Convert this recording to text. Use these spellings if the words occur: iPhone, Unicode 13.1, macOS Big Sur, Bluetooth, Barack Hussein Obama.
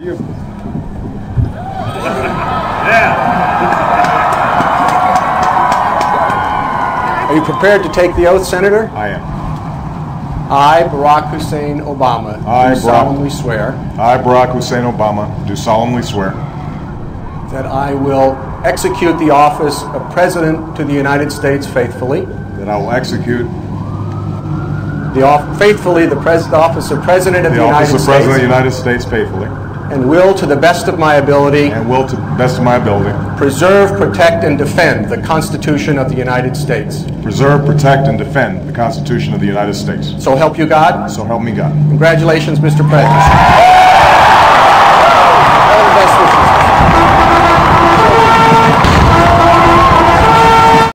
You. Yeah. Are you prepared to take the oath, Senator? I am. I, Barack Hussein Obama, do solemnly swear. I, Barack Hussein Obama, do solemnly swear that I will execute the office of President to the United States faithfully. That I will execute the office of President of the United States. The office of President of the United States faithfully. And will, to the best of my ability, preserve, protect, and defend the Constitution of the United States. Preserve, protect, and defend the Constitution of the United States. So help you God. So help me God. Congratulations, Mr. President.